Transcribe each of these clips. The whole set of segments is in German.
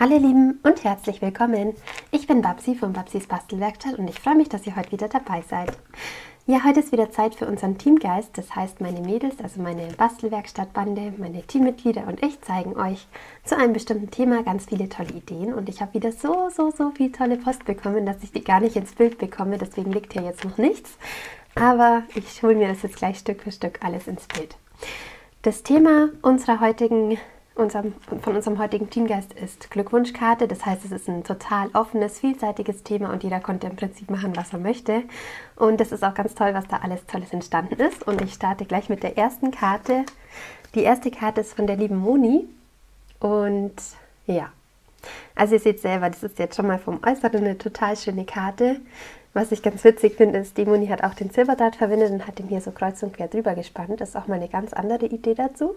Hallo ihr Lieben und herzlich willkommen. Ich bin Babsi von Babsis Bastelwerkstatt und ich freue mich, dass ihr heute wieder dabei seid. Ja, heute ist wieder Zeit für unseren TeamGeist. Das heißt, meine Mädels, also meine Bastelwerkstattbande, meine Teammitglieder und ich zeigen euch zu einem bestimmten Thema ganz viele tolle Ideen. Und ich habe wieder so viel tolle Post bekommen, dass ich die gar nicht ins Bild bekomme. Deswegen liegt hier jetzt noch nichts. Aber ich hole mir das jetzt gleich Stück für Stück alles ins Bild. Das Thema von unserem heutigen TeamGeist ist Glückwunschkarte. Das heißt, es ist ein total offenes, vielseitiges Thema und jeder konnte im Prinzip machen, was er möchte. Und das ist auch ganz toll, was da alles Tolles entstanden ist. Und ich starte gleich mit der ersten Karte. Die erste Karte ist von der lieben Moni. Und ja, also ihr seht selber, das ist jetzt schon mal vom Äußeren eine total schöne Karte. Was ich ganz witzig finde, ist, die Moni hat auch den Silberdraht verwendet und hat den hier so kreuz und quer drüber gespannt. Das ist auch mal eine ganz andere Idee dazu.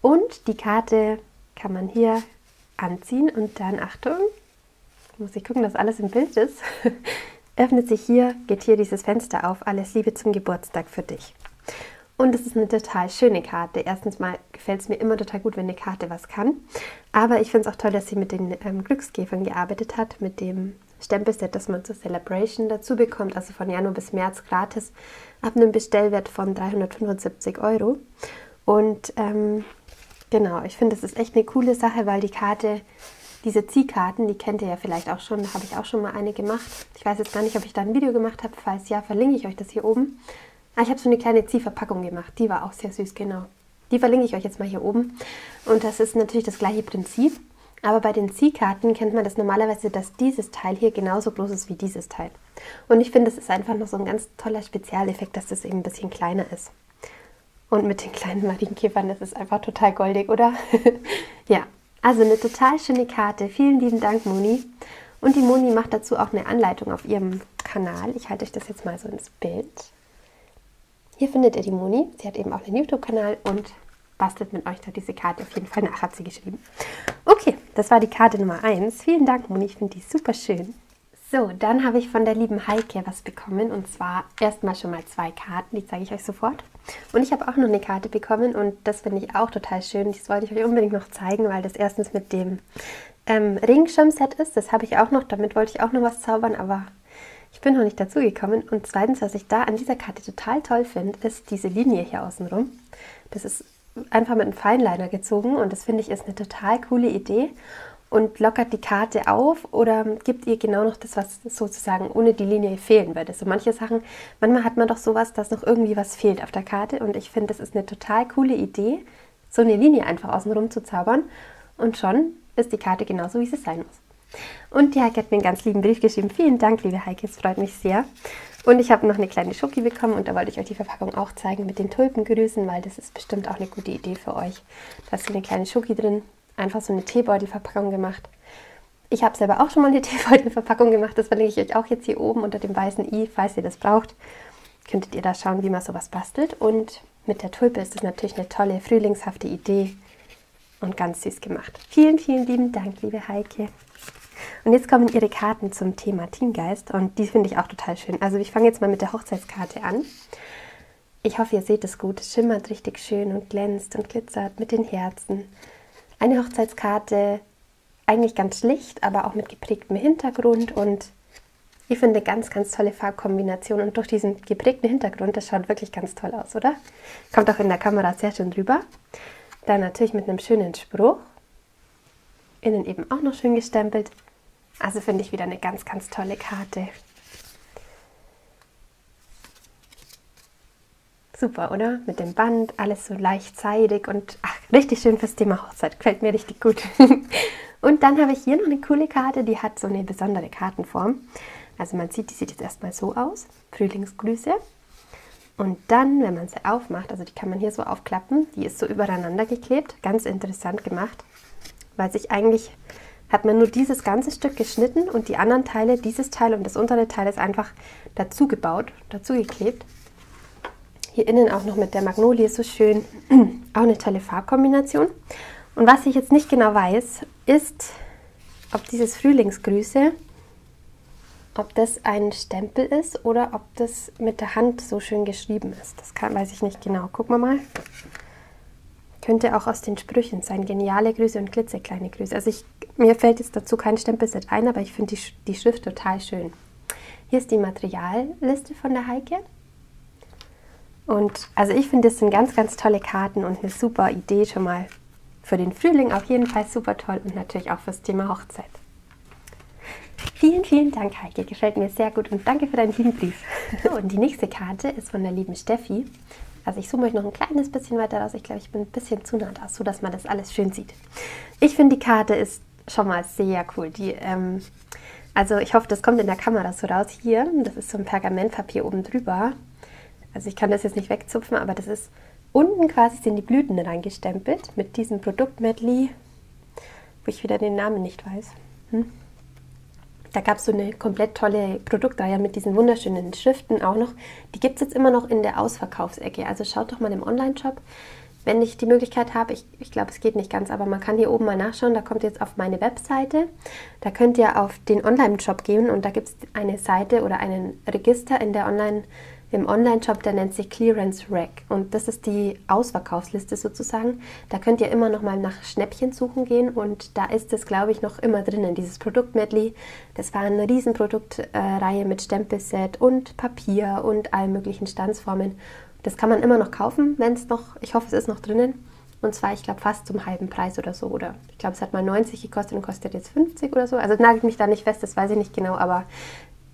Und die Karte kann man hier anziehen und dann, Achtung, muss ich gucken, dass alles im Bild ist, öffnet sich hier, geht hier dieses Fenster auf, alles Liebe zum Geburtstag für dich. Und es ist eine total schöne Karte. Erstens mal gefällt es mir immer total gut, wenn eine Karte was kann. Aber ich finde es auch toll, dass sie mit den Glückskäfern gearbeitet hat, mit dem Stempelset, das man zur Celebration dazu bekommt, also von Januar bis März gratis, ab einem Bestellwert von 375 €. Und genau, ich finde, das ist echt eine coole Sache, weil die Karte, diese Ziehkarten, die kennt ihr ja vielleicht auch schon, da habe ich auch schon mal eine gemacht. Ich weiß jetzt gar nicht, ob ich da ein Video gemacht habe, falls ja, verlinke ich euch das hier oben. Ah, ich habe so eine kleine Ziehverpackung gemacht, die war auch sehr süß, genau. Die verlinke ich euch jetzt mal hier oben. Und das ist natürlich das gleiche Prinzip, aber bei den Ziehkarten kennt man das normalerweise, dass dieses Teil hier genauso groß ist wie dieses Teil. Und ich finde, das ist einfach noch so ein ganz toller Spezialeffekt, dass das eben ein bisschen kleiner ist. Und mit den kleinen Marienkäfern, das ist einfach total goldig, oder? Ja, also eine total schöne Karte. Vielen lieben Dank, Moni. Und die Moni macht dazu auch eine Anleitung auf ihrem Kanal. Ich halte euch das jetzt mal so ins Bild. Hier findet ihr die Moni. Sie hat eben auch einen YouTube-Kanal und bastelt mit euch da diese Karte auf jeden Fall nach, hat sie geschrieben. Okay, das war die Karte Nummer 1. Vielen Dank, Moni. Ich finde die super schön. So, dann habe ich von der lieben Heike was bekommen und zwar erstmal schon mal 2 Karten, die zeige ich euch sofort. Und ich habe auch noch eine Karte bekommen und das finde ich auch total schön, das wollte ich euch unbedingt noch zeigen, weil das erstens mit dem Regenschirmset ist, das habe ich auch noch, damit wollte ich auch noch was zaubern, aber ich bin noch nicht dazu gekommen. Und zweitens, was ich da an dieser Karte total toll finde, ist diese Linie hier außenrum. Das ist einfach mit einem Feinliner gezogen und das finde ich ist eine total coole Idee. Und lockert die Karte auf oder gibt ihr genau noch das, was sozusagen ohne die Linie fehlen würde. So manche Sachen, manchmal hat man doch sowas, dass noch irgendwie was fehlt auf der Karte. Und ich finde, das ist eine total coole Idee, so eine Linie einfach außenrum zu zaubern. Und schon ist die Karte genauso, wie sie sein muss. Und die Heike hat mir einen ganz lieben Brief geschrieben. Vielen Dank, liebe Heike, es freut mich sehr. Und ich habe noch eine kleine Schoki bekommen und da wollte ich euch die Verpackung auch zeigen mit den Tulpengrüßen, weil das ist bestimmt auch eine gute Idee für euch. Da ist eine kleine Schoki drin. Einfach so eine Teebeutelverpackung gemacht. Ich habe selber auch schon mal eine Teebeutelverpackung gemacht. Das verlinke ich euch auch jetzt hier oben unter dem weißen i, falls ihr das braucht. Könntet ihr da schauen, wie man sowas bastelt. Und mit der Tulpe ist das natürlich eine tolle, frühlingshafte Idee und ganz süß gemacht. Vielen, vielen lieben Dank, liebe Heike. Und jetzt kommen ihre Karten zum Thema TeamGeist und die finde ich auch total schön. Also ich fange jetzt mal mit der Hochzeitskarte an. Ich hoffe, ihr seht es gut. Es schimmert richtig schön und glänzt und glitzert mit den Herzen. Eine Hochzeitskarte, eigentlich ganz schlicht, aber auch mit geprägtem Hintergrund und ich finde ganz tolle Farbkombination und durch diesen geprägten Hintergrund, das schaut wirklich ganz toll aus, oder? Kommt auch in der Kamera sehr schön drüber. Dann natürlich mit einem schönen Spruch, innen eben auch noch schön gestempelt. Also finde ich wieder eine ganz tolle Karte. Super, oder? Mit dem Band, alles so leicht seidig und ach, richtig schön fürs Thema Hochzeit. Gefällt mir richtig gut. Und dann habe ich hier noch eine coole Karte, die hat so eine besondere Kartenform. Also man sieht, die sieht jetzt erstmal so aus. Frühlingsgrüße. Und dann, wenn man sie aufmacht, also die kann man hier so aufklappen, die ist so übereinander geklebt. Ganz interessant gemacht, weil sich eigentlich hat man nur dieses ganze Stück geschnitten und die anderen Teile, dieses Teil und das untere Teil ist einfach dazu gebaut, dazu geklebt. Hier innen auch noch mit der Magnolie, so schön, auch eine tolle Farbkombination. Und was ich jetzt nicht genau weiß, ist, ob dieses Frühlingsgrüße, ob das ein Stempel ist oder ob das mit der Hand so schön geschrieben ist. Das weiß ich nicht genau. Gucken wir mal. Könnte auch aus den Sprüchen sein. Geniale Grüße und klitzekleine Grüße. Also mir fällt jetzt dazu kein Stempelset ein, aber ich finde die Schrift total schön. Hier ist die Materialliste von der Heike. Und also ich finde, das sind ganz, ganz tolle Karten und eine super Idee schon mal für den Frühling. Auf jeden Fall super toll und natürlich auch fürs Thema Hochzeit. Vielen, vielen Dank, Heike. Gefällt mir sehr gut und danke für deinen lieben Brief. So, und die nächste Karte ist von der lieben Steffi. Also ich zoome euch noch ein kleines bisschen weiter raus. Ich glaube, ich bin ein bisschen zu nah da, so dass man das alles schön sieht. Ich finde, die Karte ist schon mal sehr cool. Die, also ich hoffe, das kommt in der Kamera so raus. Hier, das ist so ein Pergamentpapier oben drüber. Also ich kann das jetzt nicht wegzupfen, aber das ist unten quasi sind die Blüten reingestempelt mit diesem Produkt-Medley, wo ich wieder den Namen nicht weiß. Da gab es so eine komplett tolle Produktreihe mit diesen wunderschönen Schriften auch noch. Die gibt es jetzt immer noch in der Ausverkaufsecke. Also schaut doch mal im Online-Shop, wenn ich die Möglichkeit habe. Ich glaube, es geht nicht ganz, aber man kann hier oben mal nachschauen. Da kommt jetzt auf meine Webseite. Da könnt ihr auf den Online-Shop gehen und da gibt es eine Seite oder einen Register in der im Online-Shop, der nennt sich Clearance Rack. Und das ist die Ausverkaufsliste sozusagen. Da könnt ihr immer noch mal nach Schnäppchen suchen gehen. Und da ist es, glaube ich, noch immer drinnen, dieses Produkt-Medley. Das war eine Riesenproduktreihe mit Stempelset und Papier und allen möglichen Stanzformen. Das kann man immer noch kaufen, wenn es noch, ich hoffe, es ist noch drinnen. Und zwar, ich glaube, fast zum halben Preis oder so. Oder ich glaube, es hat mal 90 gekostet und kostet jetzt 50 oder so. Also nagelt mich da nicht fest, das weiß ich nicht genau. Aber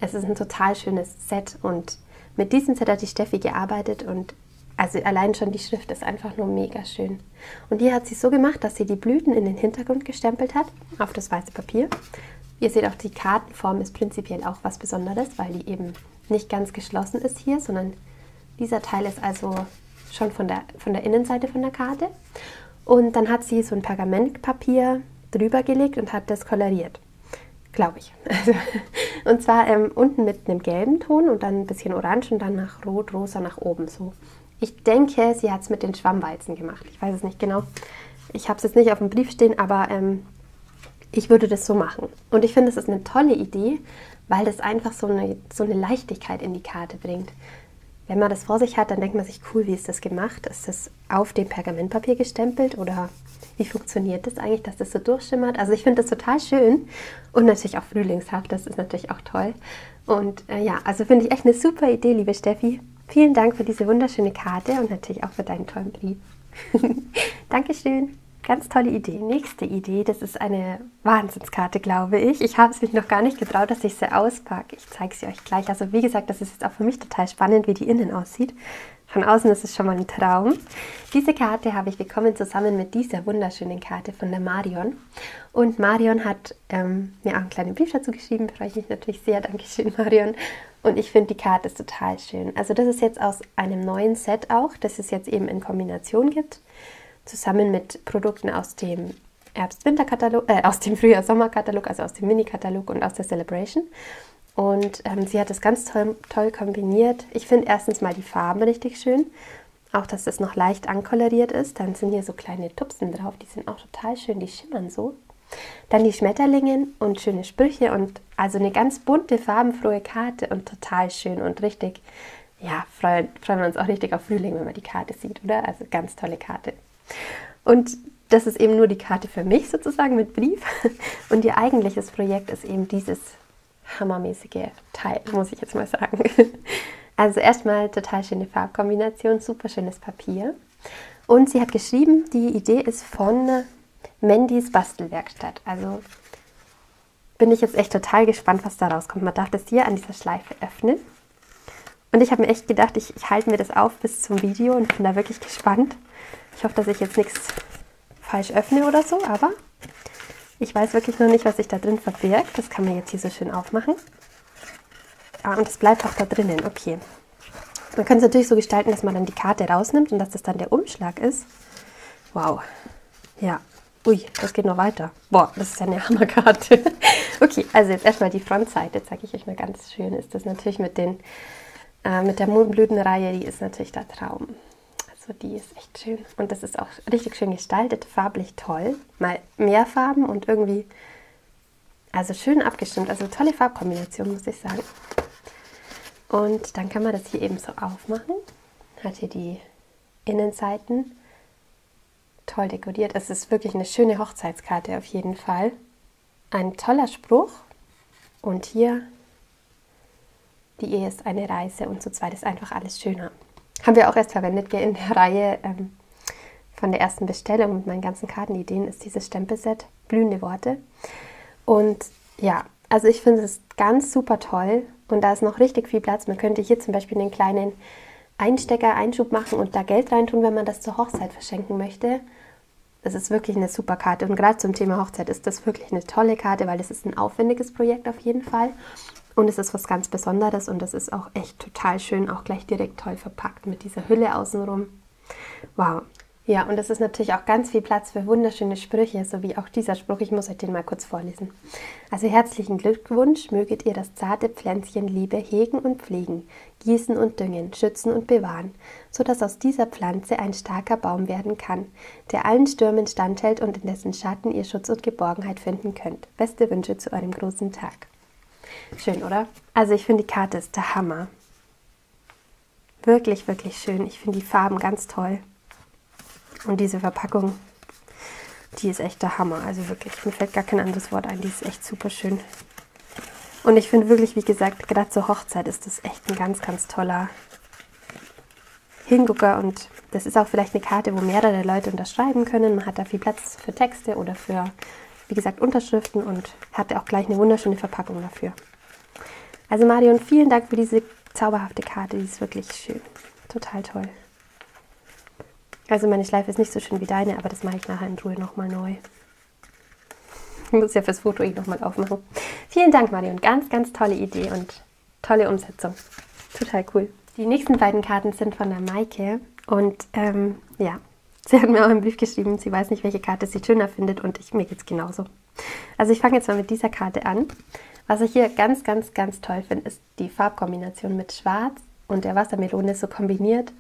es ist ein total schönes Set und mit diesem Set hat die Steffi gearbeitet und also allein schon die Schrift ist einfach nur mega schön. Und hier hat sie so gemacht, dass sie die Blüten in den Hintergrund gestempelt hat, auf das weiße Papier. Ihr seht auch, die Kartenform ist prinzipiell auch was Besonderes, weil die eben nicht ganz geschlossen ist hier, sondern dieser Teil ist also schon von der Innenseite von der Karte. Und dann hat sie so ein Pergamentpapier drüber gelegt und hat das koloriert. Glaube ich. Also, und zwar unten mit einem gelben Ton und dann ein bisschen orange und dann nach rot, rosa nach oben. So. Ich denke, sie hat es mit den Schwammwalzen gemacht. Ich weiß es nicht genau. Ich habe es jetzt nicht auf dem Brief stehen, aber ich würde das so machen. Und ich finde, das ist eine tolle Idee, weil das einfach so eine Leichtigkeit in die Karte bringt. Wenn man das vor sich hat, dann denkt man sich, cool, wie ist das gemacht? Ist das auf dem Pergamentpapier gestempelt oder wie funktioniert das eigentlich, dass das so durchschimmert? Also ich finde das total schön und natürlich auch frühlingshaft, das ist natürlich auch toll. Und ja, also finde ich echt eine super Idee, liebe Steffi. Vielen Dank für diese wunderschöne Karte und natürlich auch für deinen tollen Brief. Dankeschön, ganz tolle Idee. Nächste Idee, das ist eine Wahnsinnskarte, glaube ich. Ich habe es mich noch gar nicht getraut, dass ich sie auspacke. Ich zeige sie euch gleich. Also wie gesagt, das ist jetzt auch für mich total spannend, wie die innen aussieht. Von außen ist es schon mal ein Traum. Diese Karte habe ich bekommen zusammen mit dieser wunderschönen Karte von der Marion. Und Marion hat mir auch einen kleinen Brief dazu geschrieben. Freue ich mich natürlich sehr. Dankeschön, Marion. Und ich finde, die Karte ist total schön. Also das ist jetzt aus einem neuen Set auch, das es jetzt eben in Kombination gibt. Zusammen mit Produkten aus dem Herbst-Winter-Katalog, aus dem Frühjahr-Sommer-Katalog, also aus dem Mini-Katalog und aus der Celebration. Und sie hat das ganz toll kombiniert. Ich finde erstens mal die Farben richtig schön. Auch, dass das noch leicht ankoloriert ist. Dann sind hier so kleine Tupsen drauf. Die sind auch total schön, die schimmern so. Dann die Schmetterlinge und schöne Sprüche. Und also eine ganz bunte, farbenfrohe Karte. Und total schön und richtig, ja, freuen wir uns auch richtig auf Frühling, wenn man die Karte sieht, oder? Also ganz tolle Karte. Und das ist eben nur die Karte für mich sozusagen mit Brief. Und ihr eigentliches Projekt ist eben dieses hammermäßige Teil, muss ich jetzt mal sagen. Also erstmal total schöne Farbkombination, super schönes Papier. Und sie hat geschrieben, die Idee ist von Mandys Bastelwerkstatt. Also bin ich jetzt echt total gespannt, was da rauskommt. Man darf das hier an dieser Schleife öffnen. Und ich habe mir echt gedacht, ich halte mir das auf bis zum Video und bin da wirklich gespannt. Ich hoffe, dass ich jetzt nichts falsch öffne oder so, aber ich weiß wirklich noch nicht, was sich da drin verbirgt. Das kann man jetzt hier so schön aufmachen. Ah, und es bleibt auch da drinnen. Okay. Man kann es natürlich so gestalten, dass man dann die Karte rausnimmt und dass das dann der Umschlag ist. Wow. Ja. Ui, das geht noch weiter. Boah, das ist ja eine Hammerkarte. Okay, also jetzt erstmal die Frontseite, zeige ich euch mal ganz schön. Ist das natürlich mit der Mohnblütenreihe, die ist natürlich der Traum. So, die ist echt schön und das ist auch richtig schön gestaltet, farblich toll. Mal mehr Farben und irgendwie, also schön abgestimmt, also tolle Farbkombination, muss ich sagen. Und dann kann man das hier eben so aufmachen. Hat hier die Innenseiten toll dekoriert. Es ist wirklich eine schöne Hochzeitskarte auf jeden Fall. Ein toller Spruch. Und hier, die Ehe ist eine Reise und zu zweit ist einfach alles schöner. Haben wir auch erst verwendet, gell, in der Reihe von der ersten Bestellung mit meinen ganzen Kartenideen ist dieses Stempelset Blühende Worte. Und ja, also ich finde es ganz super toll und da ist noch richtig viel Platz. Man könnte hier zum Beispiel einen kleinen Einstecker, Einschub machen und da Geld reintun, wenn man das zur Hochzeit verschenken möchte. Das ist wirklich eine super Karte und gerade zum Thema Hochzeit ist das wirklich eine tolle Karte, weil es ist ein aufwendiges Projekt auf jeden Fall und es ist was ganz Besonderes und das ist auch echt total schön, auch gleich direkt toll verpackt mit dieser Hülle außenrum. Wow! Ja, und es ist natürlich auch ganz viel Platz für wunderschöne Sprüche, so wie auch dieser Spruch. Ich muss euch den mal kurz vorlesen. Also herzlichen Glückwunsch, möget ihr das zarte Pflänzchen Liebe hegen und pflegen, gießen und düngen, schützen und bewahren, sodass aus dieser Pflanze ein starker Baum werden kann, der allen Stürmen standhält und in dessen Schatten ihr Schutz und Geborgenheit finden könnt. Beste Wünsche zu eurem großen Tag. Schön, oder? Also ich finde, die Karte ist der Hammer. Wirklich, wirklich schön. Ich finde die Farben ganz toll. Und diese Verpackung, die ist echt der Hammer. Also wirklich, mir fällt gar kein anderes Wort ein. Die ist echt super schön. Und ich finde wirklich, wie gesagt, gerade zur Hochzeit ist das echt ein ganz, ganz toller Hingucker. Und das ist auch vielleicht eine Karte, wo mehrere Leute unterschreiben können. Man hat da viel Platz für Texte oder für, wie gesagt, Unterschriften und hat auch gleich eine wunderschöne Verpackung dafür. Also Marion, vielen Dank für diese zauberhafte Karte. Die ist wirklich schön. Total toll. Also meine Schleife ist nicht so schön wie deine, aber das mache ich nachher in Ruhe nochmal neu. Ich muss ja fürs Foto eh nochmal aufmachen. Vielen Dank, Marion. Ganz, ganz tolle Idee und tolle Umsetzung. Total cool. Die nächsten beiden Karten sind von der Maike. Und ja, sie hat mir auch einen Brief geschrieben. Sie weiß nicht, welche Karte sie schöner findet und mir geht es genauso. Also ich fange jetzt mal mit dieser Karte an. Was ich hier ganz, ganz, ganz toll finde, ist die Farbkombination mit Schwarz und der Wassermelone so kombiniert.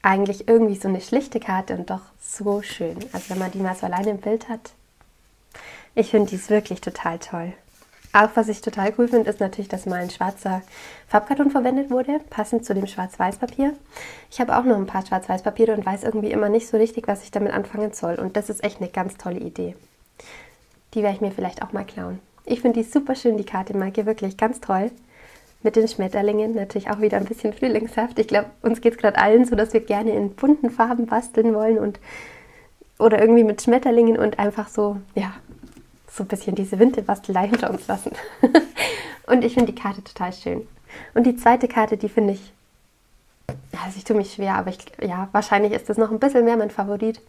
Eigentlich irgendwie so eine schlichte Karte und doch so schön. Also wenn man die mal so alleine im Bild hat. Ich finde, die ist wirklich total toll. Auch was ich total cool finde, ist natürlich, dass mal ein schwarzer Farbkarton verwendet wurde, passend zu dem Schwarz-Weiß-Papier. Ich habe auch noch ein paar Schwarz-Weiß-Papiere und weiß irgendwie immer nicht so richtig, was ich damit anfangen soll. Und das ist echt eine ganz tolle Idee. Die werde ich mir vielleicht auch mal klauen. Ich finde die super schön, die Karte, Maike, wirklich ganz toll. Mit den Schmetterlingen natürlich auch wieder ein bisschen frühlingshaft. Ich glaube, uns geht es gerade allen so, dass wir gerne in bunten Farben basteln wollen und oder irgendwie mit Schmetterlingen und einfach so, ja, so ein bisschen diese Winterbastelei hinter uns lassen. Und ich finde die Karte total schön. Und die zweite Karte, die finde ich, also ich tue mich schwer, aber ich, ja, wahrscheinlich ist das noch ein bisschen mehr mein Favorit.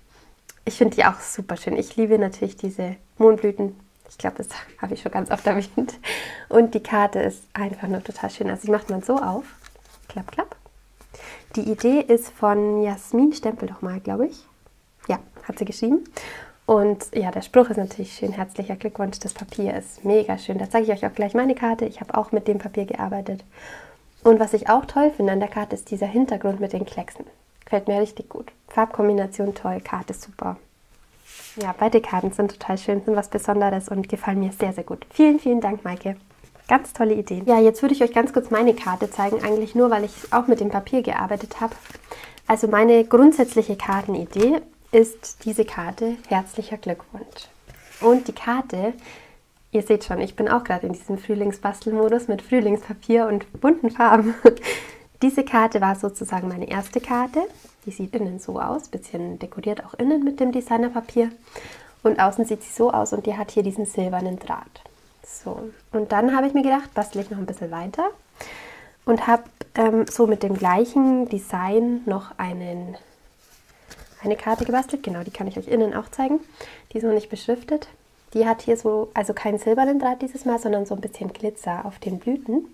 Ich finde die auch super schön. Ich liebe natürlich diese Mohnblüten. Ich glaube, das habe ich schon ganz oft erwähnt. Und die Karte ist einfach nur total schön. Also die macht man so auf. Klapp, klapp. Die Idee ist von Jasmin Stempel doch mal, glaube ich. Ja, hat sie geschrieben. Und ja, der Spruch ist natürlich schön. Herzlicher Glückwunsch. Das Papier ist mega schön. Da zeige ich euch auch gleich meine Karte. Ich habe auch mit dem Papier gearbeitet. Und was ich auch toll finde an der Karte ist dieser Hintergrund mit den Klecksen. Gefällt mir richtig gut. Farbkombination toll, Karte super. Ja, beide Karten sind total schön, sind was Besonderes und gefallen mir sehr, sehr gut. Vielen, vielen Dank, Maike. Ganz tolle Ideen. Ja, jetzt würde ich euch ganz kurz meine Karte zeigen, eigentlich nur, weil ich auch mit dem Papier gearbeitet habe. Also meine grundsätzliche Kartenidee ist diese Karte, herzlicher Glückwunsch. Und die Karte, ihr seht schon, ich bin auch gerade in diesem Frühlingsbastelmodus mit Frühlingspapier und bunten Farben. Diese Karte war sozusagen meine erste Karte. Die sieht innen so aus, bisschen dekoriert auch innen mit dem Designerpapier. Und außen sieht sie so aus und die hat hier diesen silbernen Draht. So, und dann habe ich mir gedacht, bastle ich noch ein bisschen weiter und habe so mit dem gleichen Design noch eine Karte gebastelt. Genau, die kann ich euch innen auch zeigen. Die ist noch nicht beschriftet. Die hat hier so, also keinen silbernen Draht dieses Mal, sondern so ein bisschen Glitzer auf den Blüten.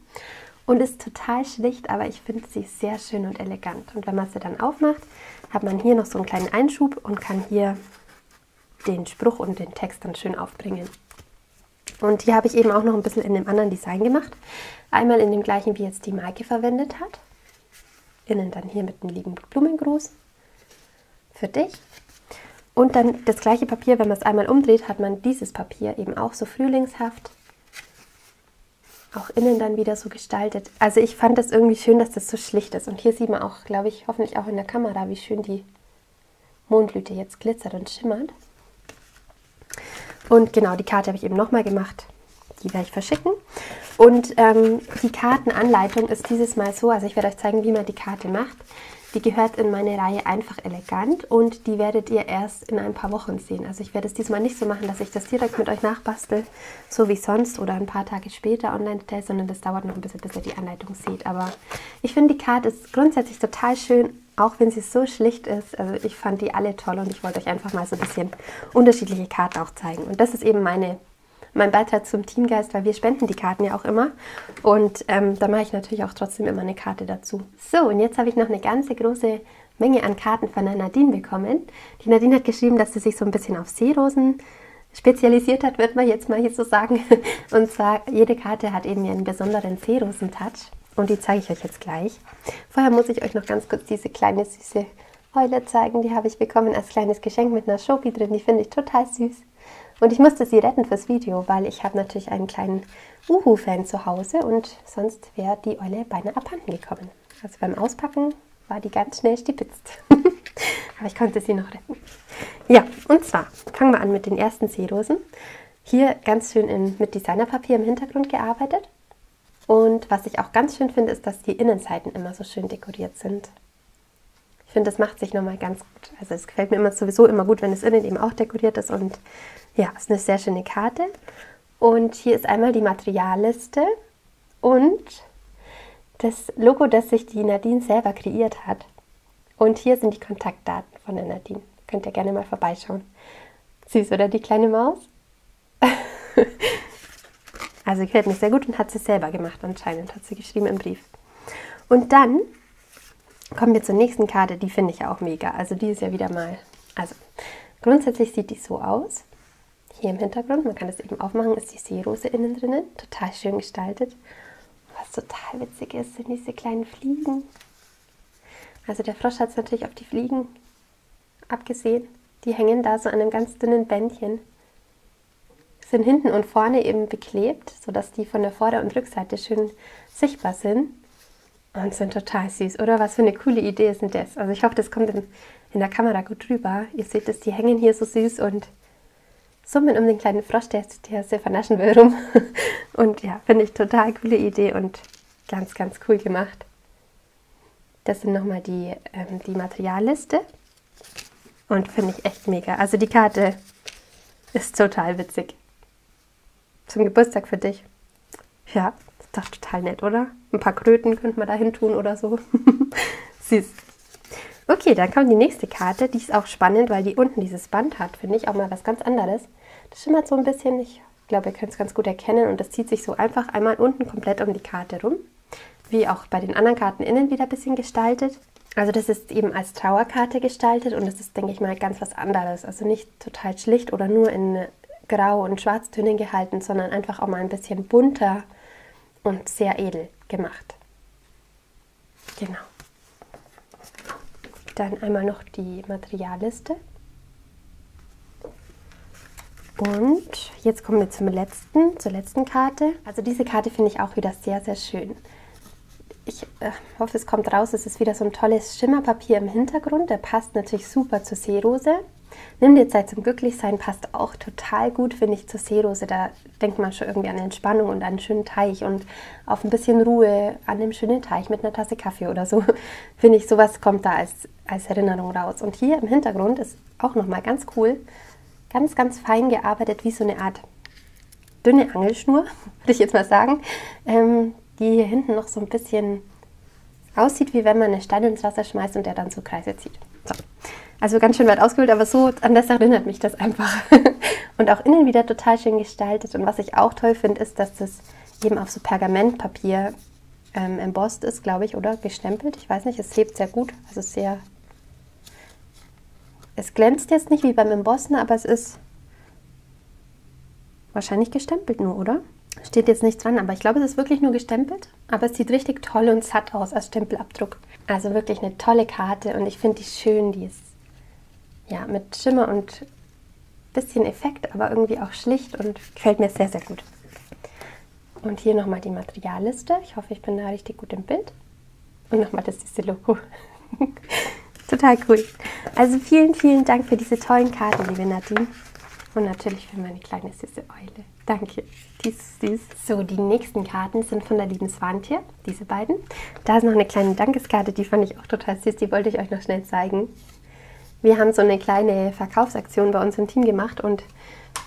Und ist total schlicht, aber ich finde sie sehr schön und elegant. Und wenn man sie dann aufmacht, hat man hier noch so einen kleinen Einschub und kann hier den Spruch und den Text dann schön aufbringen. Und hier habe ich eben auch noch ein bisschen in einem anderen Design gemacht. Einmal in dem gleichen, wie jetzt die Maike verwendet hat. Innen dann hier mit einem lieben Blumengruß für dich. Und dann das gleiche Papier, wenn man es einmal umdreht, hat man dieses Papier eben auch so frühlingshaft. Auch innen dann wieder so gestaltet. Also ich fand das irgendwie schön, dass das so schlicht ist. Und hier sieht man auch, glaube ich, hoffentlich auch in der Kamera, wie schön die Mondblüte jetzt glitzert und schimmert. Und genau, die Karte habe ich eben nochmal gemacht. Die werde ich verschicken. Und die Kartenanleitung ist dieses Mal so, also ich werde euch zeigen, wie man die Karte macht. Die gehört in meine Reihe einfach elegant und die werdet ihr erst in ein paar Wochen sehen. Also ich werde es diesmal nicht so machen, dass ich das direkt mit euch nachbastel, so wie sonst oder ein paar Tage später online stelle, sondern das dauert noch ein bisschen, bis ihr die Anleitung seht. Aber ich finde, die Karte ist grundsätzlich total schön, auch wenn sie so schlicht ist. Also ich fand die alle toll und ich wollte euch einfach mal so ein bisschen unterschiedliche Karten auch zeigen. Und das ist eben mein Beitrag zum TeamGeist, weil wir spenden die Karten ja auch immer. Und da mache ich natürlich auch trotzdem immer eine Karte dazu. So, und jetzt habe ich noch eine ganze große Menge an Karten von der Nadine bekommen. Die Nadine hat geschrieben, dass sie sich so ein bisschen auf Seerosen spezialisiert hat, wird man jetzt mal hier so sagen. Und zwar, jede Karte hat eben ihren besonderen Seerosen-Touch. Und die zeige ich euch jetzt gleich. Vorher muss ich euch noch ganz kurz diese kleine süße Eule zeigen. Die habe ich bekommen als kleines Geschenk mit einer Schoki drin. Die finde ich total süß. Und ich musste sie retten fürs Video, weil ich habe natürlich einen kleinen Uhu-Fan zu Hause und sonst wäre die Eule beinahe abhanden gekommen. Also beim Auspacken war die ganz schnell stipitzt. Aber ich konnte sie noch retten. Ja, und zwar fangen wir an mit den ersten Seerosen. Hier ganz schön mit Designerpapier im Hintergrund gearbeitet. Und was ich auch ganz schön finde, ist, dass die Innenseiten immer so schön dekoriert sind. Ich finde, das macht sich nochmal ganz gut. Also es gefällt mir sowieso immer gut, wenn es innen eben auch dekoriert ist. Und ja, ist eine sehr schöne Karte. Und hier ist einmal die Materialliste und das Logo, das sich die Nadine selber kreiert hat. Und hier sind die Kontaktdaten von der Nadine. Könnt ihr gerne mal vorbeischauen. Süß, oder die kleine Maus? Also gefällt mir sehr gut und hat sie selber gemacht anscheinend, hat sie geschrieben im Brief. Und dann kommen wir zur nächsten Karte, die finde ich ja auch mega. Also die ist ja wieder mal, also grundsätzlich sieht die so aus. Hier im Hintergrund, man kann das eben aufmachen, ist die Seerose innen drinnen, total schön gestaltet. Was total witzig ist, sind diese kleinen Fliegen. Also der Frosch hat es natürlich auf die Fliegen abgesehen. Die hängen da so an einem ganz dünnen Bändchen. Sind hinten und vorne eben beklebt, sodass die von der Vorder- und Rückseite schön sichtbar sind. Und sind total süß, oder? Was für eine coole Idee ist denn das? Also ich hoffe, das kommt in der Kamera gut rüber. Ihr seht es, die hängen hier so süß und summen um den kleinen Frosch, der sie vernaschen will, rum. Und ja, finde ich total coole Idee und ganz, ganz cool gemacht. Das sind nochmal die Materialliste. Und finde ich echt mega. Also die Karte ist total witzig. Zum Geburtstag für dich. Ja, ist doch total nett, oder? Ein paar Kröten könnte man da hin tun oder so. Süß. Okay, dann kommt die nächste Karte. Die ist auch spannend, weil die unten dieses Band hat, finde ich. Auch mal was ganz anderes. Das schimmert so ein bisschen. Ich glaube, ihr könnt es ganz gut erkennen. Und das zieht sich so einfach einmal unten komplett um die Karte rum. Wie auch bei den anderen Karten innen wieder ein bisschen gestaltet. Also das ist eben als Trauerkarte gestaltet. Und das ist, denke ich mal, ganz was anderes. Also nicht total schlicht oder nur in Grau- und Schwarztönen gehalten, sondern einfach auch mal ein bisschen bunter und sehr edel gemacht. Genau. Dann einmal noch die Materialliste. Und jetzt kommen wir zur letzten Karte. Also diese Karte finde ich auch wieder sehr, sehr schön. Ich hoffe, es kommt raus. Es ist wieder so ein tolles Schimmerpapier im Hintergrund. Der passt natürlich super zur Seerose. Nimm dir Zeit zum Glücklichsein, passt auch total gut, finde ich, zur Seerose. Da denkt man schon irgendwie an Entspannung und an einen schönen Teich und auf ein bisschen Ruhe an einem schönen Teich mit einer Tasse Kaffee oder so. Finde ich, sowas kommt da als Erinnerung raus. Und hier im Hintergrund ist auch nochmal ganz cool, ganz, ganz fein gearbeitet, wie so eine Art dünne Angelschnur, würde ich jetzt mal sagen, die hier hinten noch so ein bisschen aussieht, wie wenn man einen Stein ins Wasser schmeißt und der dann so Kreise zieht. So. Also ganz schön weit ausgeholt, aber so an das erinnert mich das einfach. Und auch innen wieder total schön gestaltet. Und was ich auch toll finde, ist, dass das eben auf so Pergamentpapier embossed ist, glaube ich, oder gestempelt. Ich weiß nicht, es hebt sehr gut. Also sehr. Es glänzt jetzt nicht wie beim Embossen, aber es ist wahrscheinlich gestempelt nur, oder? Steht jetzt nicht dran, aber ich glaube, es ist wirklich nur gestempelt. Aber es sieht richtig toll und satt aus als Stempelabdruck. Also wirklich eine tolle Karte und ich finde die schön, die ist ja mit Schimmer und bisschen Effekt, aber irgendwie auch schlicht und gefällt mir sehr, sehr gut. Und hier nochmal die Materialliste. Ich hoffe, ich bin da richtig gut im Bild. Und nochmal das süße Logo. total cool. Also vielen, vielen Dank für diese tollen Karten, liebe Nadine. Und natürlich für meine kleine süße Eule. Danke, die ist süß. So, die nächsten Karten sind von der lieben Swantje, diese beiden. Da ist noch eine kleine Dankeskarte, die fand ich auch total süß, die wollte ich euch noch schnell zeigen. Wir haben so eine kleine Verkaufsaktion bei uns im Team gemacht und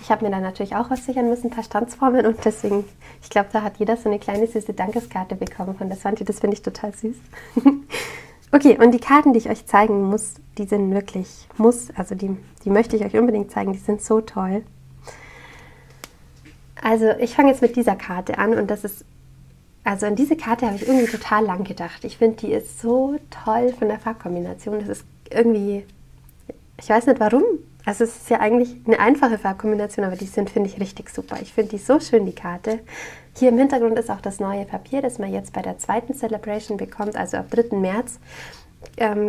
ich habe mir da natürlich auch was sichern müssen, ein paar Standsformen, und deswegen, ich glaube, da hat jeder so eine kleine süße Dankeskarte bekommen von der Swantje. Das finde ich total süß. Okay, und die Karten, die ich euch zeigen muss, die sind wirklich muss, also die möchte ich euch unbedingt zeigen, die sind so toll. Also ich fange jetzt mit dieser Karte an und das ist, also an diese Karte habe ich irgendwie total lang gedacht. Ich finde, die ist so toll von der Farbkombination, das ist irgendwie, ich weiß nicht warum, also es ist ja eigentlich eine einfache Farbkombination, aber die sind, finde ich, richtig super. Ich finde die so schön, die Karte. Hier im Hintergrund ist auch das neue Papier, das man jetzt bei der zweiten Celebration bekommt, also am 3. März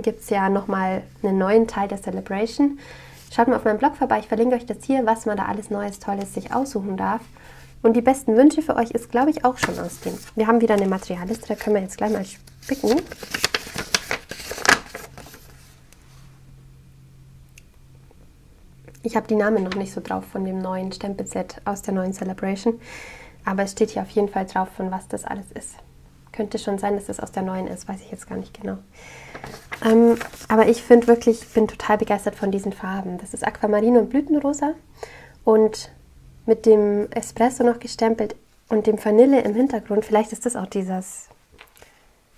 gibt es ja nochmal einen neuen Teil der Celebration. Schaut mal auf meinem Blog vorbei, ich verlinke euch das hier, was man da alles Neues, Tolles sich aussuchen darf. Und die besten Wünsche für euch ist, glaube ich, auch schon aus dem. Wir haben wieder eine Materialliste, da können wir jetzt gleich mal spicken. Ich habe die Namen noch nicht so drauf von dem neuen Stempelset aus der neuen Celebration, aber es steht hier auf jeden Fall drauf, von was das alles ist. Könnte schon sein, dass das aus der neuen ist, weiß ich jetzt gar nicht genau. Aber ich finde wirklich, ich bin total begeistert von diesen Farben. Das ist Aquamarin und Blütenrosa und mit dem Espresso noch gestempelt und dem Vanille im Hintergrund. Vielleicht ist das auch dieses,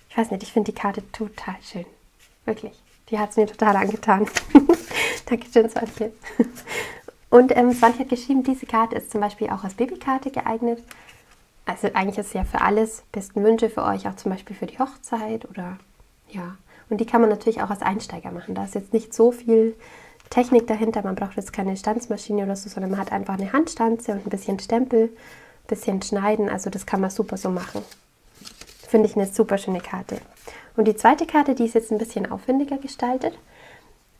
ich weiß nicht, ich finde die Karte total schön. Wirklich, die hat es mir total angetan. Dankeschön, Swantje. Und Swantje hat geschrieben, diese Karte ist zum Beispiel auch als Babykarte geeignet. Also eigentlich ist es ja für alles, besten Wünsche für euch, auch zum Beispiel für die Hochzeit oder ja. Und die kann man natürlich auch als Einsteiger machen. Da ist jetzt nicht so viel Technik dahinter, man braucht jetzt keine Stanzmaschine oder so, sondern man hat einfach eine Handstanze und ein bisschen Stempel, ein bisschen Schneiden, also das kann man super so machen. Finde ich eine super schöne Karte. Und die zweite Karte, die ist jetzt ein bisschen aufwendiger gestaltet.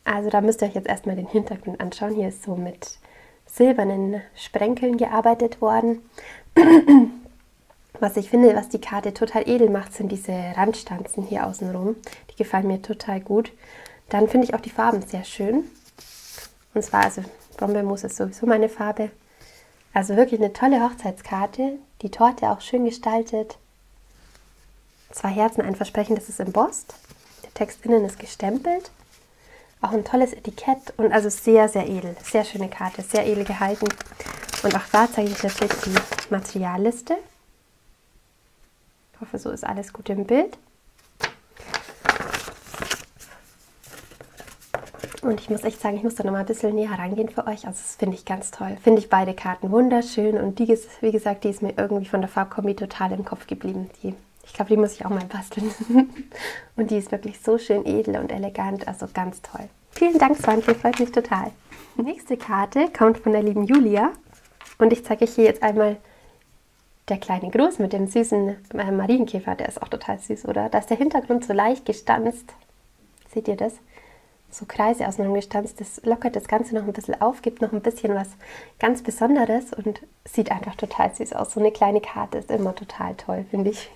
Also da müsst ihr euch jetzt erstmal den Hintergrund anschauen. Hier ist so mit silbernen Sprenkeln gearbeitet worden. Was ich finde, was die Karte total edel macht, sind diese Randstanzen hier außenrum. Die gefallen mir total gut. Dann finde ich auch die Farben sehr schön. Und zwar, also Brombeermus ist sowieso meine Farbe. Also wirklich eine tolle Hochzeitskarte. Die Torte auch schön gestaltet. 2 Herzen, ein Versprechen, das ist embossed. Der Text innen ist gestempelt. Auch ein tolles Etikett und also sehr, sehr edel. Sehr schöne Karte, sehr edel gehalten. Und auch da zeige ich natürlich die Materialliste. Ich hoffe, so ist alles gut im Bild. Und ich muss echt sagen, ich muss da noch mal ein bisschen näher rangehen für euch. Also das finde ich ganz toll. Finde ich beide Karten wunderschön. Und die, wie gesagt, die ist mir irgendwie von der Farbkombi total im Kopf geblieben. Ich glaube, die muss ich auch mal basteln. Und die ist wirklich so schön edel und elegant, also ganz toll. Vielen Dank, Swantje, freut mich total. Die nächste Karte kommt von der lieben Julia. Und ich zeige euch hier jetzt einmal der kleine Gruß mit dem süßen Marienkäfer. Der ist auch total süß, oder? Da ist der Hintergrund so leicht gestanzt. Seht ihr das? So Kreise auseinander gestanzt. Das lockert das Ganze noch ein bisschen auf, gibt noch ein bisschen was ganz Besonderes und sieht einfach total süß aus. So eine kleine Karte ist immer total toll, finde ich.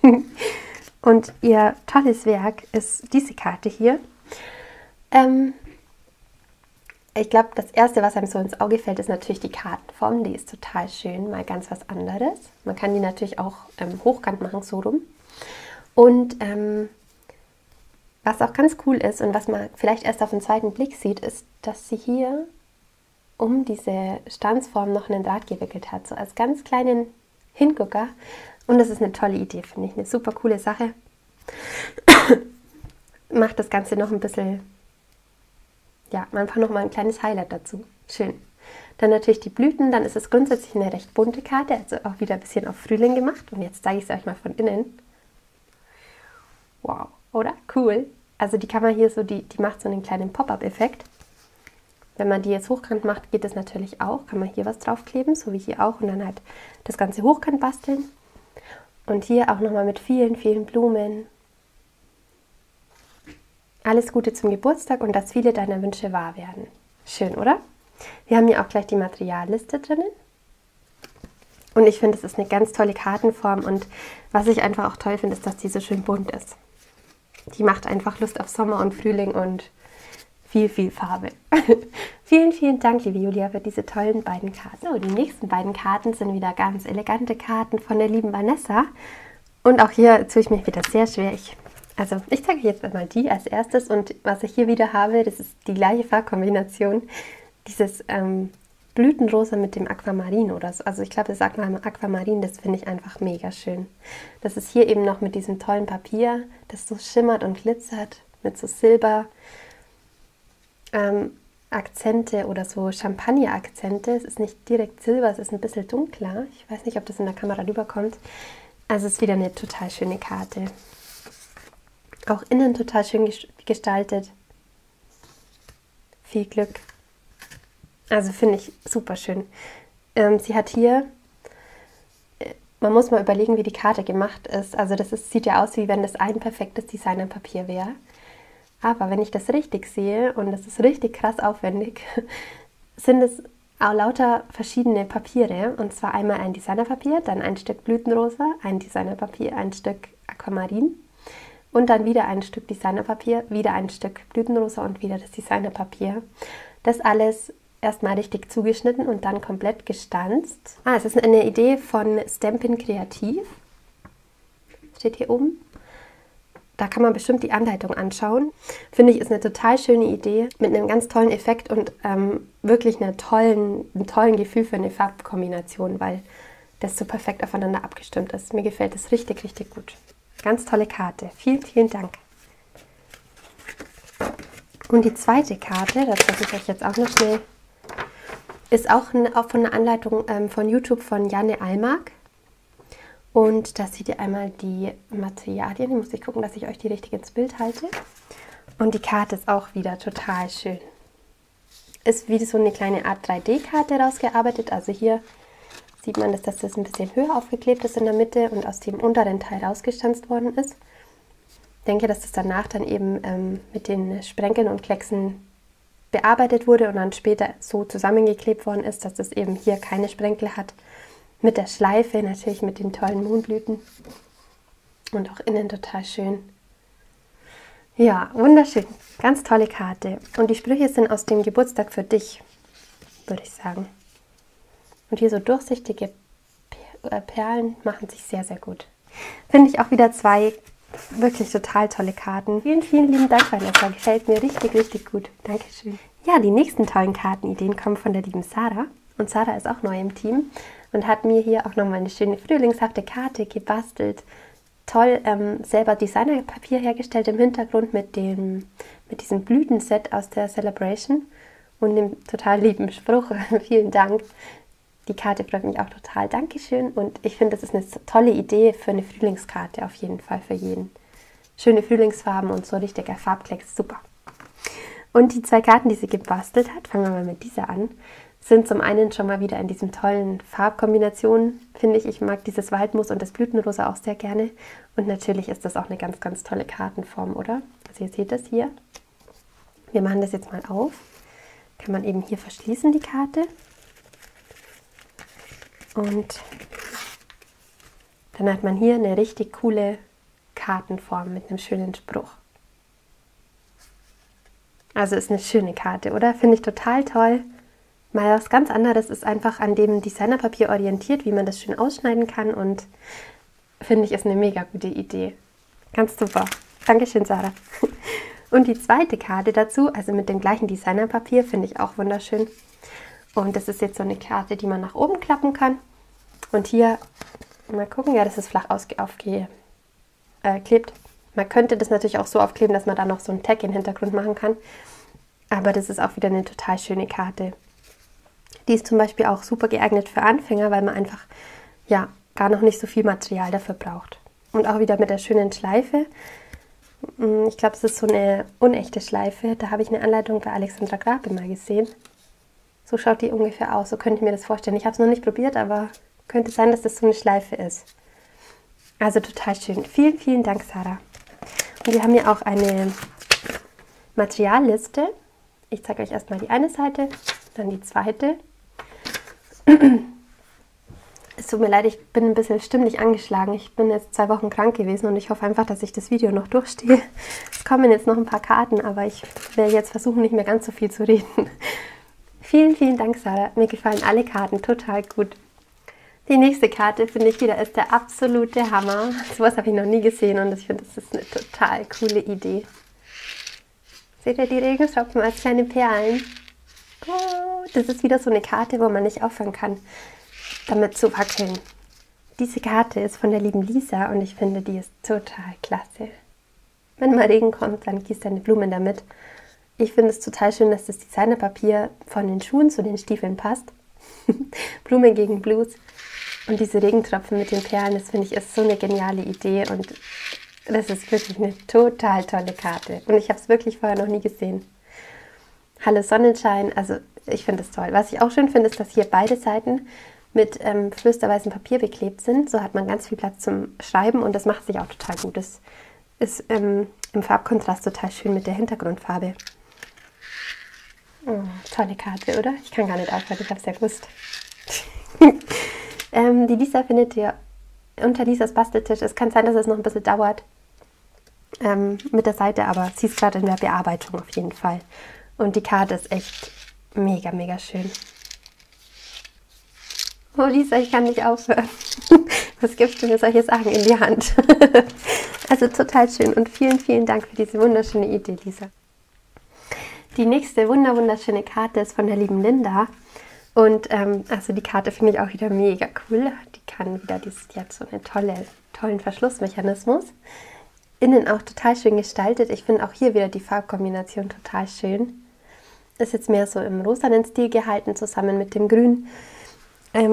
Und ihr tolles Werk ist diese Karte hier. Ich glaube, das Erste, was einem so ins Auge fällt, ist natürlich die Kartenform. Die ist total schön, mal ganz was anderes. Man kann die natürlich auch hochkant machen, so rum. Und was auch ganz cool ist und was man vielleicht erst auf den zweiten Blick sieht, ist, dass sie hier um diese Stanzform noch einen Draht gewickelt hat, so als ganz kleinen Hingucker. Und das ist eine tolle Idee, finde ich, eine super coole Sache. Macht das Ganze noch ein bisschen, ja, einfach nochmal ein kleines Highlight dazu. Schön. Dann natürlich die Blüten, dann ist es grundsätzlich eine recht bunte Karte, also auch wieder ein bisschen auf Frühling gemacht. Und jetzt zeige ich es euch mal von innen. Wow, oder? Cool. Also die kann man hier so, die macht so einen kleinen Pop-up-Effekt. Wenn man die jetzt hochkant macht, geht das natürlich auch. Kann man hier was draufkleben, so wie hier auch. Und dann halt das Ganze hochkant basteln. Und hier auch nochmal mit vielen, vielen Blumen. Alles Gute zum Geburtstag und dass viele deiner Wünsche wahr werden. Schön, oder? Wir haben hier auch gleich die Materialliste drinnen. Und ich finde, es ist eine ganz tolle Kartenform. Und was ich einfach auch toll finde, ist, dass die so schön bunt ist. Die macht einfach Lust auf Sommer und Frühling und viel, viel Farbe. Vielen, vielen Dank, liebe Julia, für diese tollen beiden Karten. So, die nächsten beiden Karten sind wieder ganz elegante Karten von der lieben Vanessa. Und auch hier tue ich mich wieder sehr schwer. Ich zeige euch jetzt einmal die als erstes. Und was ich hier wieder habe, das ist die gleiche Farbkombination. Dieses Blütenrosa mit dem Aquamarin oder so. Also ich glaube, das Aquamarin, das finde ich einfach mega schön. Das ist hier eben noch mit diesem tollen Papier, das so schimmert und glitzert, mit so Silber Akzente oder so Champagner-Akzente. Es ist nicht direkt Silber, es ist ein bisschen dunkler. Ich weiß nicht, ob das in der Kamera rüberkommt. Also es ist wieder eine total schöne Karte. Auch innen total schön gestaltet. Viel Glück. Also finde ich super schön. Sie hat hier, man muss mal überlegen, wie die Karte gemacht ist. Also das ist, sieht ja aus, wie wenn das ein perfektes Designerpapier wäre. Aber wenn ich das richtig sehe, und das ist richtig krass aufwendig, sind es auch lauter verschiedene Papiere. Und zwar einmal ein Designerpapier, dann ein Stück Blütenrosa, ein Designerpapier, ein Stück Aquamarin. Und dann wieder ein Stück Designerpapier, wieder ein Stück Blütenrosa und wieder das Designerpapier. Das alles erstmal richtig zugeschnitten und dann komplett gestanzt. Es ist eine Idee von Stampin' Kreativ. Steht hier oben. Da kann man bestimmt die Anleitung anschauen. Finde ich, ist eine total schöne Idee mit einem ganz tollen Effekt und wirklich einem tollen Gefühl für eine Farbkombination, weil das so perfekt aufeinander abgestimmt ist. Mir gefällt das richtig, richtig gut. Ganz tolle Karte. Vielen, vielen Dank. Und die zweite Karte, das zeige ich euch jetzt auch noch schnell, ist auch von einer Anleitung von YouTube von Janne Allmark. Und da seht ihr einmal die Materialien. Da muss ich gucken, dass ich euch die richtig ins Bild halte. Und die Karte ist auch wieder total schön. Ist wie so eine kleine Art 3D-Karte rausgearbeitet. Also hier sieht man, dass das ein bisschen höher aufgeklebt ist in der Mitte und aus dem unteren Teil rausgestanzt worden ist. Ich denke, dass das danach dann eben mit den Sprenkeln und Klecksen bearbeitet wurde und dann später so zusammengeklebt worden ist, dass das eben hier keine Sprenkel hat. Mit der Schleife, natürlich mit den tollen Mohnblüten und auch innen total schön. Ja, wunderschön. Ganz tolle Karte. Und die Sprüche sind aus dem Geburtstag für dich, würde ich sagen. Und hier so durchsichtige Perlen machen sich sehr, sehr gut. Finde ich auch wieder zwei wirklich total tolle Karten. Vielen, vielen lieben Dank, Vanessa. Gefällt mir richtig, richtig gut. Dankeschön. Ja, die nächsten tollen Kartenideen kommen von der lieben Sarah. Und Sarah ist auch neu im Team und hat mir hier auch nochmal eine schöne frühlingshafte Karte gebastelt. Toll, selber Designerpapier hergestellt im Hintergrund mit diesem Blütenset aus der Celebration und dem total lieben Spruch. Vielen Dank. Die Karte freut mich auch total. Dankeschön. Und ich finde, das ist eine tolle Idee für eine Frühlingskarte, auf jeden Fall für jeden. Schöne Frühlingsfarben und so richtiger Farbklecks. Super. Und die zwei Karten, die sie gebastelt hat, fangen wir mal mit dieser an, sind zum einen schon mal wieder in diesen tollen Farbkombinationen, finde ich. Ich mag dieses Waldmoos und das Blütenrosa auch sehr gerne. Und natürlich ist das auch eine ganz, ganz tolle Kartenform, oder? Also ihr seht das hier. Wir machen das jetzt mal auf. Kann man eben hier verschließen, die Karte. Und dann hat man hier eine richtig coole Kartenform mit einem schönen Spruch. Also ist eine schöne Karte, oder? Finde ich total toll. Mal was ganz anderes, ist einfach an dem Designerpapier orientiert, wie man das schön ausschneiden kann, und finde ich, ist eine mega gute Idee. Ganz super. Dankeschön, Sarah. Und die zweite Karte dazu, also mit dem gleichen Designerpapier, finde ich auch wunderschön. Und das ist jetzt so eine Karte, die man nach oben klappen kann. Und hier, mal gucken, ja, das ist flach aufgeklebt. Man könnte das natürlich auch so aufkleben, dass man da noch so einen Tag im Hintergrund machen kann. Aber das ist auch wieder eine total schöne Karte. Die ist zum Beispiel auch super geeignet für Anfänger, weil man einfach ja gar noch nicht so viel Material dafür braucht. Und auch wieder mit der schönen Schleife. Ich glaube, es ist so eine unechte Schleife. Da habe ich eine Anleitung bei Alexandra Grape mal gesehen. So schaut die ungefähr aus. So könnte ich mir das vorstellen. Ich habe es noch nicht probiert, aber könnte sein, dass das so eine Schleife ist. Also total schön. Vielen, vielen Dank, Sarah. Und wir haben hier auch eine Materialliste. Ich zeige euch erstmal die eine Seite, dann die zweite. Es tut mir leid, ich bin ein bisschen stimmlich angeschlagen. Ich bin jetzt 2 Wochen krank gewesen und ich hoffe einfach, dass ich das Video noch durchstehe. Es kommen jetzt noch ein paar Karten, aber ich werde jetzt versuchen, nicht mehr ganz so viel zu reden. Vielen, vielen Dank, Sarah. Mir gefallen alle Karten total gut. Die nächste Karte, finde ich wieder, ist der absolute Hammer. Sowas habe ich noch nie gesehen und ich finde, das ist eine total coole Idee. Seht ihr die Regentropfen als kleine Perlen? Oh, das ist wieder so eine Karte, wo man nicht aufhören kann, damit zu wackeln. Diese Karte ist von der lieben Lisa und ich finde, die ist total klasse. Wenn mal Regen kommt, dann gießt deine Blumen damit. Ich finde es total schön, dass das Designerpapier von den Schuhen zu den Stiefeln passt. Blumen gegen Blues. Und diese Regentropfen mit den Perlen, das finde ich ist so eine geniale Idee und das ist wirklich eine total tolle Karte. Und ich habe es wirklich vorher noch nie gesehen. Hallo Sonnenschein, also ich finde es toll. Was ich auch schön finde, ist, dass hier beide Seiten mit flüsterweißem Papier beklebt sind. So hat man ganz viel Platz zum Schreiben und das macht sich auch total gut. Das ist im Farbkontrast total schön mit der Hintergrundfarbe. Oh, tolle Karte, oder? Ich kann gar nicht aufhören, ich habe es ja gewusst. Die Lisa findet ihr unter Lisas Basteltisch. Es kann sein, dass es noch ein bisschen dauert mit der Seite, aber sie ist gerade in der Bearbeitung auf jeden Fall. Und die Karte ist echt mega, mega schön. Oh Lisa, ich kann nicht aufhören. Was gibst du mir solche Sachen in die Hand? Also total schön und vielen, vielen Dank für diese wunderschöne Idee, Lisa. Die nächste wunderschöne Karte ist von der lieben Linda. Und also die Karte finde ich auch wieder mega cool. Die kann wieder, die hat so einen tollen Verschlussmechanismus. Innen auch total schön gestaltet. Ich finde auch hier wieder die Farbkombination total schön. Ist jetzt mehr so im rosanen Stil gehalten, zusammen mit dem Grün.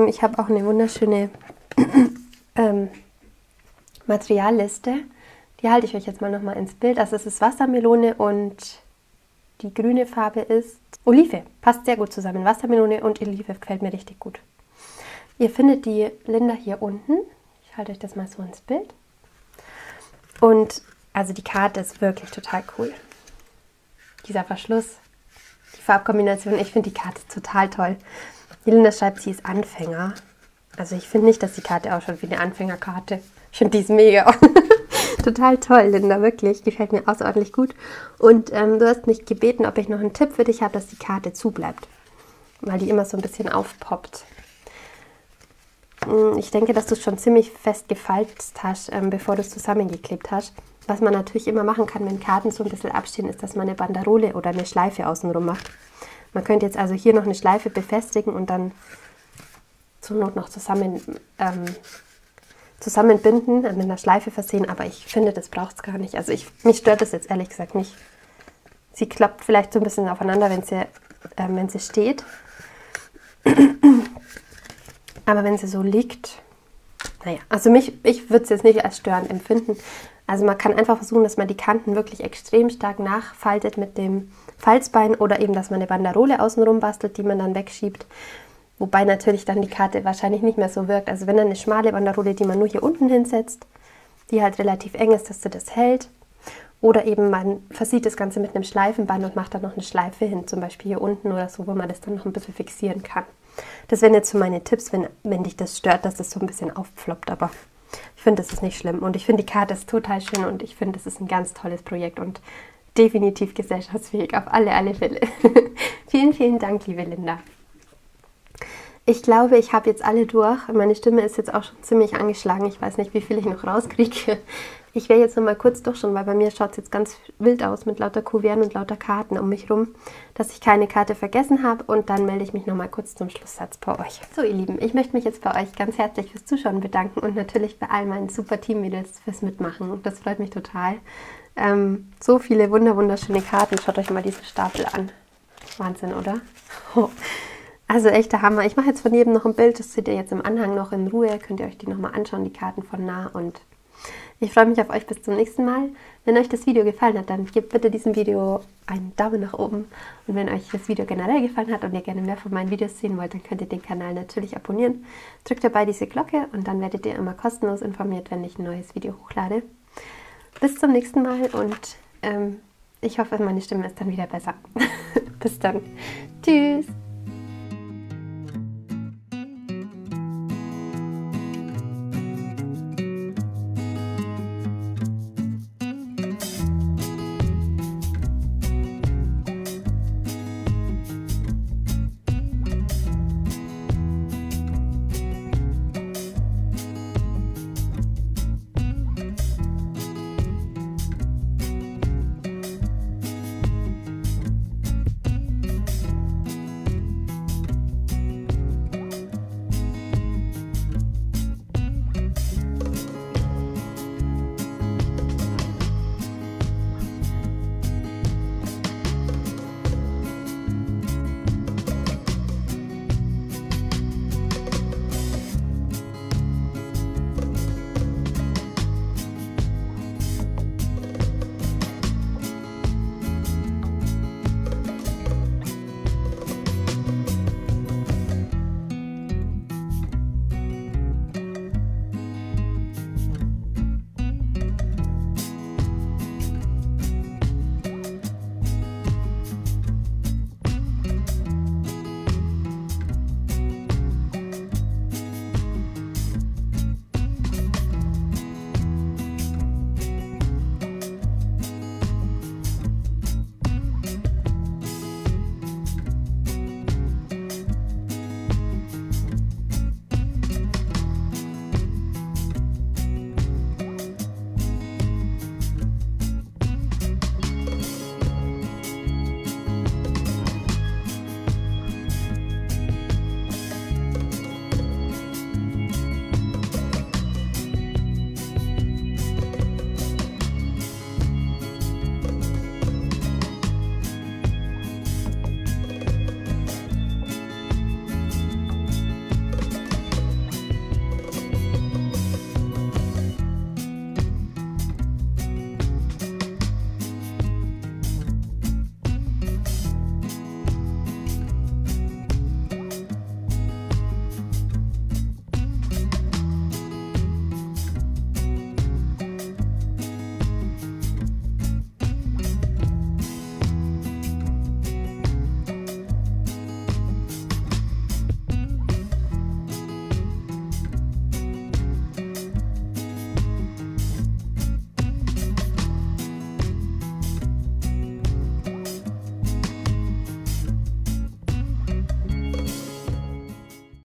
Ich habe auch eine wunderschöne Materialliste. Die halte ich euch jetzt mal nochmal ins Bild. Also es ist Wassermelone und die grüne Farbe ist Olive, passt sehr gut zusammen. Wassermelone und Olive gefällt mir richtig gut. Ihr findet die Linda hier unten. Ich halte euch das mal so ins Bild. Und also die Karte ist wirklich total cool. Dieser Verschluss, die Farbkombination, ich finde die Karte total toll. Die Linda schreibt, sie ist Anfänger. Also ich finde nicht, dass die Karte ausschaut wie eine Anfängerkarte. Ich finde die ist mega. Total toll, Linda, wirklich. Gefällt mir außerordentlich gut. Und du hast mich gebeten, ob ich noch einen Tipp für dich habe, dass die Karte zu bleibt, weil die immer so ein bisschen aufpoppt. Ich denke, dass du es schon ziemlich fest gefalzt hast, bevor du es zusammengeklebt hast. Was man natürlich immer machen kann, wenn Karten so ein bisschen abstehen, ist, dass man eine Banderole oder eine Schleife außenrum macht. Man könnte jetzt also hier noch eine Schleife befestigen und dann zur Not noch zusammenbinden, mit einer Schleife versehen, aber ich finde, das braucht es gar nicht. Also mich stört das jetzt ehrlich gesagt nicht. Sie klappt vielleicht so ein bisschen aufeinander, wenn sie steht. Aber wenn sie so liegt, naja, also ich würde es jetzt nicht als störend empfinden. Also man kann einfach versuchen, dass man die Kanten wirklich extrem stark nachfaltet mit dem Falzbein oder eben, dass man eine Banderole außenrum bastelt, die man dann wegschiebt. Wobei natürlich dann die Karte wahrscheinlich nicht mehr so wirkt. Also wenn dann eine schmale Banderole, die man nur hier unten hinsetzt, die halt relativ eng ist, dass sie das hält. Oder eben man versieht das Ganze mit einem Schleifenband und macht dann noch eine Schleife hin, zum Beispiel hier unten oder so, wo man das dann noch ein bisschen fixieren kann. Das wären jetzt so meine Tipps, wenn dich das stört, dass das so ein bisschen aufpfloppt. Aber ich finde, das ist nicht schlimm. Und ich finde, die Karte ist total schön und ich finde, das ist ein ganz tolles Projekt und definitiv gesellschaftsfähig, auf alle Fälle. Vielen, vielen Dank, liebe Linda. Ich glaube, ich habe jetzt alle durch. Meine Stimme ist jetzt auch schon ziemlich angeschlagen. Ich weiß nicht, wie viel ich noch rauskriege. Ich werde jetzt noch mal kurz durchschauen, weil bei mir schaut es jetzt ganz wild aus mit lauter Kuverten und lauter Karten um mich rum, dass ich keine Karte vergessen habe. Und dann melde ich mich noch mal kurz zum Schlusssatz bei euch. So, ihr Lieben, ich möchte mich jetzt bei euch ganz herzlich fürs Zuschauen bedanken und natürlich bei all meinen super Teammädels fürs Mitmachen. Und das freut mich total. So viele wunderschöne Karten. Schaut euch mal diesen Stapel an. Wahnsinn, oder? Oh. Also echter Hammer. Ich mache jetzt von jedem noch ein Bild, das seht ihr jetzt im Anhang noch in Ruhe, könnt ihr euch die nochmal anschauen, die Karten von nah, und ich freue mich auf euch bis zum nächsten Mal. Wenn euch das Video gefallen hat, dann gebt bitte diesem Video einen Daumen nach oben, und wenn euch das Video generell gefallen hat und ihr gerne mehr von meinen Videos sehen wollt, dann könnt ihr den Kanal natürlich abonnieren. Drückt dabei diese Glocke und dann werdet ihr immer kostenlos informiert, wenn ich ein neues Video hochlade. Bis zum nächsten Mal und ich hoffe, meine Stimme ist dann wieder besser. Bis dann. Tschüss.